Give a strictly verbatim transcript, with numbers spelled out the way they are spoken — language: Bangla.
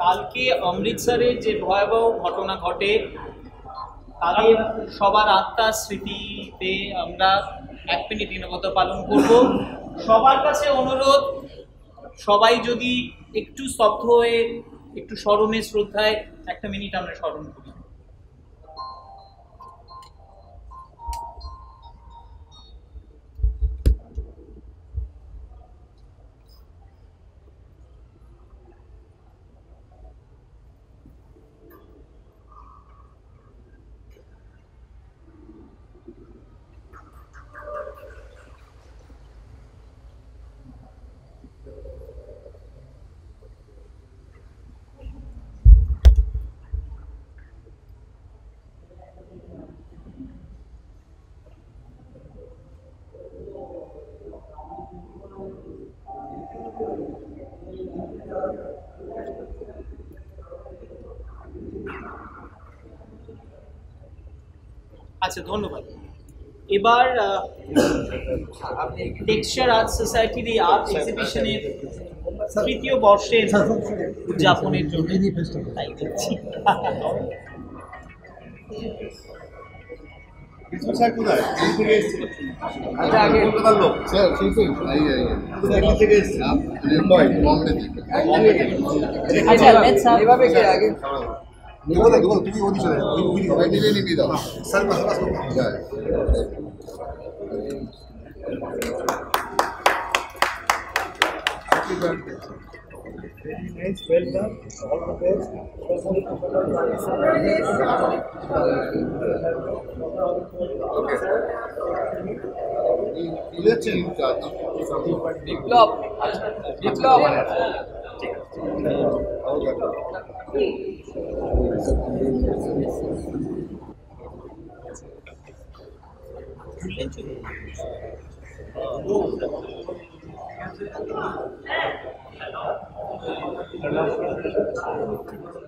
কালকে অমৃতসরে যে ভয়াবহ ঘটনা ঘটে তাদের সবার আত্মার স্মৃতিতে আমরা এক মিনিট নীরবতা পালন করব। সবার কাছে অনুরোধ, সবাই যদি একটু স্তব্ধ হয়ে একটু স্মরণে শ্রদ্ধায় একটা মিনিট আমরা স্মরণ করি। আচ্ছা, ধন্যবাদ। এবার টেক্সচার আর্ট সোসাইটির এই আর্ট এক্সিবিশনের তৃতীয় বর্ষের উদযাপনের জন্য Develop. Hello.